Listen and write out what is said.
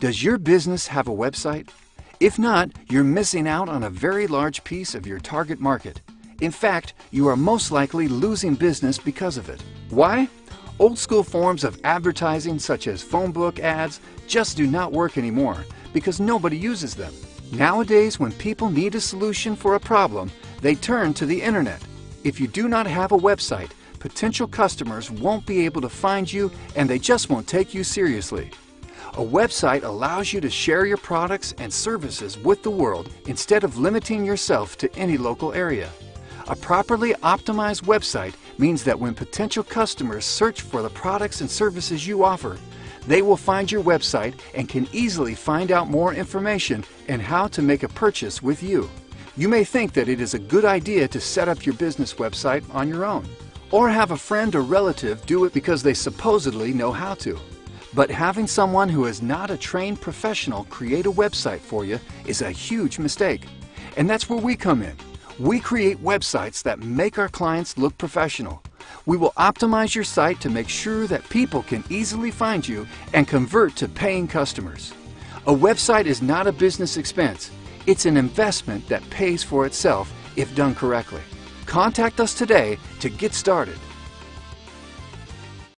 Does your business have a website? If not, you're missing out on a very large piece of your target market. In fact, you are most likely losing business because of it. Why? Old school forms of advertising such as phone book ads just do not work anymore because nobody uses them. Nowadays, when people need a solution for a problem, they turn to the internet. If you do not have a website, potential customers won't be able to find you and they just won't take you seriously. A website allows you to share your products and services with the world instead of limiting yourself to any local area. A properly optimized website means that when potential customers search for the products and services you offer, they will find your website and can easily find out more information and how to make a purchase with you. You may think that it is a good idea to set up your business website on your own, or have a friend or relative do it because they supposedly know how to. But having someone who is not a trained professional create a website for you is a huge mistake. And that's where we come in. We create websites that make our clients look professional. We will optimize your site to make sure that people can easily find you and convert to paying customers. A website is not a business expense. It's an investment that pays for itself if done correctly. Contact us today to get started.